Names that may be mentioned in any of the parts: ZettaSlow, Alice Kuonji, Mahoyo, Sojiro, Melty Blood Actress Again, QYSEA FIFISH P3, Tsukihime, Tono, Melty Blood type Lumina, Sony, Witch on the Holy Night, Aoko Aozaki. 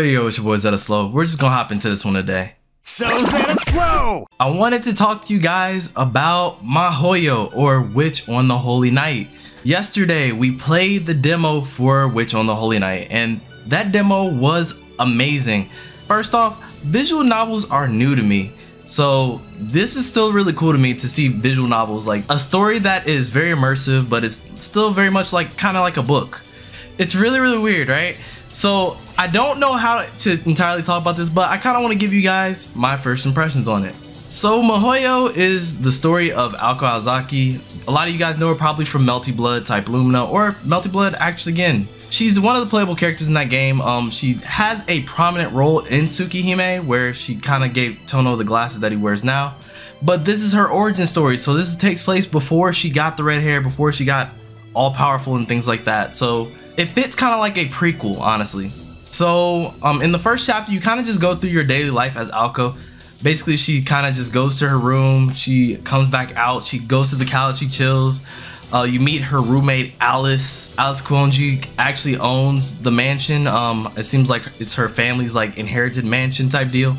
Yo, it's your boy ZettaSlow. We're just gonna hop into this one today. So ZettaSlow! I wanted to talk to you guys about Mahoyo, or Witch on the Holy Night. Yesterday, we played the demo for Witch on the Holy Night, and that demo was amazing. First off, visual novels are new to me, so this is still really cool to me to see visual novels, like a story that is very immersive, but it's still very much like kind of like a book. It's really, really weird, right? So I don't know how to entirely talk about this, but I kind of want to give you guys my first impressions on it. So Mahoyo is the story of Aoko Aozaki. A lot of you guys know her probably from Melty Blood Type Lumina or Melty Blood Actress Again. She's one of the playable characters in that game. She has a prominent role in Tsukihime, where she kind of gave Tono the glasses that he wears now. But this is her origin story. So this takes place before she got the red hair, before she got all powerful and things like that. So it fits kind of like a prequel, honestly. So in the first chapter, you kind of just go through your daily life as Aoko. Basically, she kind of just goes to her room. She comes back out. She goes to the couch. She chills. You meet her roommate, Alice. Alice Kuonji actually owns the mansion. It seems like it's her family's like inherited mansion type deal.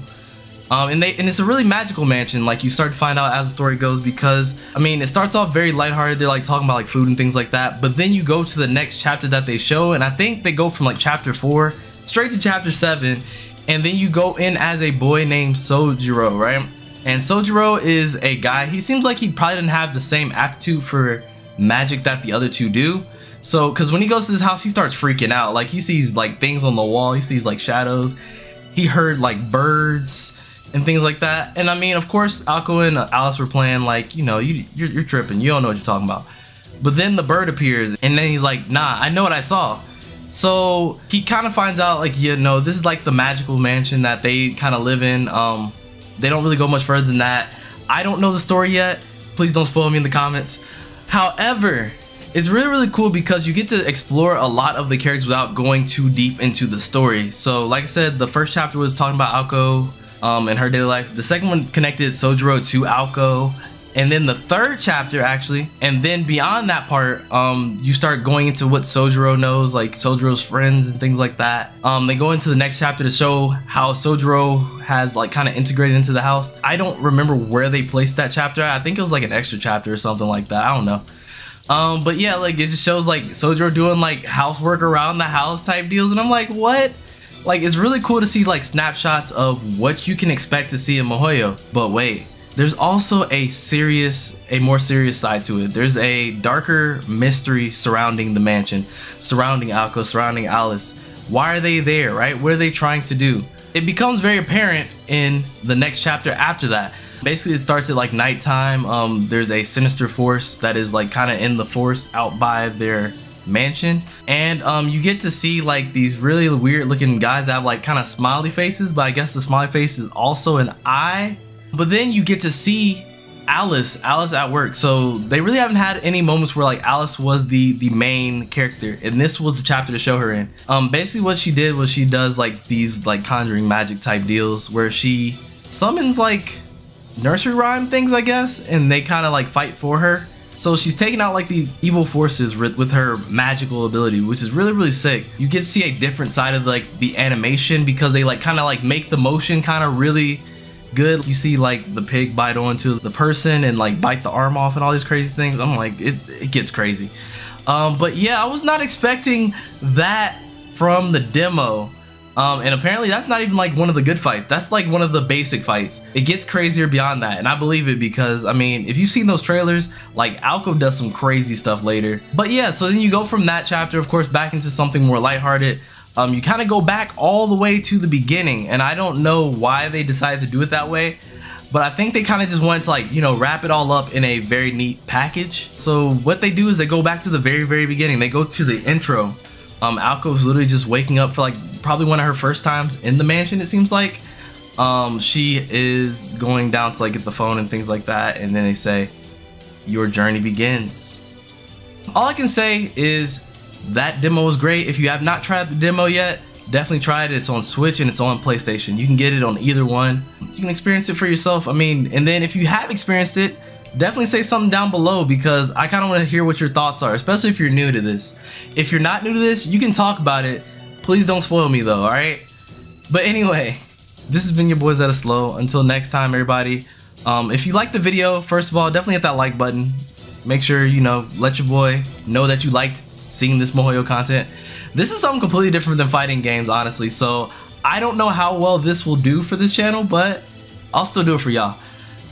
And it's a really magical mansion, like you start to find out as the story goes, because I mean, it starts off very lighthearted. They're like talking about like food and things like that, but then you go to the next chapter that they show, and I think they go from like chapter 4 straight to chapter 7, and then you go in as a boy named Sojiro, right? And Sojiro is a guy, he seems like he probably didn't have the same aptitude for magic that the other two do. So because when he goes to this house, he starts freaking out. Like he sees like things on the wall, he sees like shadows, he heard like birds and things like that. And I mean, of course, Aoko and Alice were playing like, you know, you're tripping, you don't know what you're talking about. But then the bird appears, and then he's like, nah, I know what I saw. So he kind of finds out like, you know, this is like the magical mansion that they kind of live in. They don't really go much further than that. I don't know the story yet. Please don't spoil me in the comments. However, it's really, really cool because you get to explore a lot of the characters without going too deep into the story. So like I said, the first chapter was talking about Aoko in her daily life. The second one connected Sojiro to Aoko, and then the third chapter actually, and then beyond that part, you start going into what Sojiro knows, like Sojiro's friends and things like that. They go into the next chapter to show how Sojiro has like kind of integrated into the house. I don't remember where they placed that chapter. I think it was like an extra chapter or something like that, I don't know. But yeah, like it just shows like Sojiro doing like housework around the house type deals, and I'm like, what? Like, it's really cool to see like snapshots of what you can expect to see in Mahoyo. But wait, there's also a more serious side to it. There's a darker mystery surrounding the mansion, surrounding Aoko, surrounding Alice. Why are they there, right? What are they trying to do? It becomes very apparent in the next chapter after that. Basically, it starts at like nighttime. There's a sinister force that is like kind of in the forest out by their mansion, and you get to see like these really weird looking guys that have like kind of smiley faces, but I guess the smiley face is also an eye. But then you get to see Alice at work. So they really haven't had any moments where like Alice was the main character, and this was the chapter to show her in. Basically what she did was she does like these like conjuring magic type deals where she summons like nursery rhyme things, I guess, and they kind of like fight for her. So she's taking out like these evil forces with her magical ability, which is really, really sick. You get to see a different side of like the animation, because they like kind of like make the motion kind of really good. You see like the pig bite onto the person and like bite the arm off and all these crazy things. I'm like, it gets crazy. But yeah, I was not expecting that from the demo. And apparently that's not even like one of the good fights. That's like one of the basic fights. It gets crazier beyond that, and I believe it, because I mean, if you've seen those trailers, like Aoko does some crazy stuff later. But yeah, so then you go from that chapter, of course, back into something more lighthearted. You kind of go back all the way to the beginning, and I don't know why they decided to do it that way, but I think they kind of just wanted to like, you know, wrap it all up in a very neat package. So what they do is they go back to the very, very beginning. They go to the intro. Aoko's literally just waking up for like probably one of her first times in the mansion, it seems like. She is going down to like get the phone and things like that, and then they say, your journey begins. All I can say is that demo was great. If you have not tried the demo yet, definitely try it. It's on Switch and it's on PlayStation. You can get it on either one. You can experience it for yourself. I mean, and then if you have experienced it, definitely say something down below, because I kind of want to hear what your thoughts are, especially if you're new to this. If you're not new to this, you can talk about it. Please don't spoil me though, all right? But anyway, this has been your boy ZettaSlow. Until next time, everybody. If you liked the video, first of all, definitely hit that like button. Make sure, you know, let your boy know that you liked seeing this Mohoyo content. This is something completely different than fighting games, honestly. So I don't know how well this will do for this channel, but I'll still do it for y'all.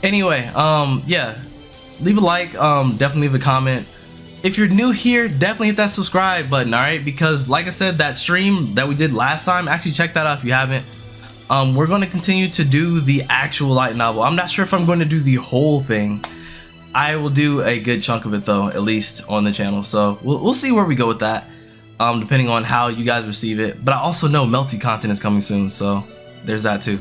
Anyway, yeah, leave a like, definitely leave a comment. If you're new here, definitely hit that subscribe button, all right? Because like I said, that stream that we did last time, actually check that out if you haven't. We're going to continue to do the actual light novel. I'm not sure if I'm going to do the whole thing. I will do a good chunk of it though, at least on the channel. So we'll see where we go with that, depending on how you guys receive it. But I also know Melty content is coming soon, so there's that too.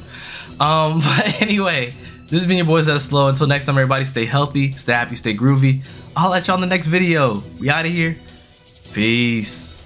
But anyway, this has been your boy ZettaSlow. Until next time, everybody, stay healthy, stay happy, stay groovy. I'll catch y'all in the next video. We out of here. Peace.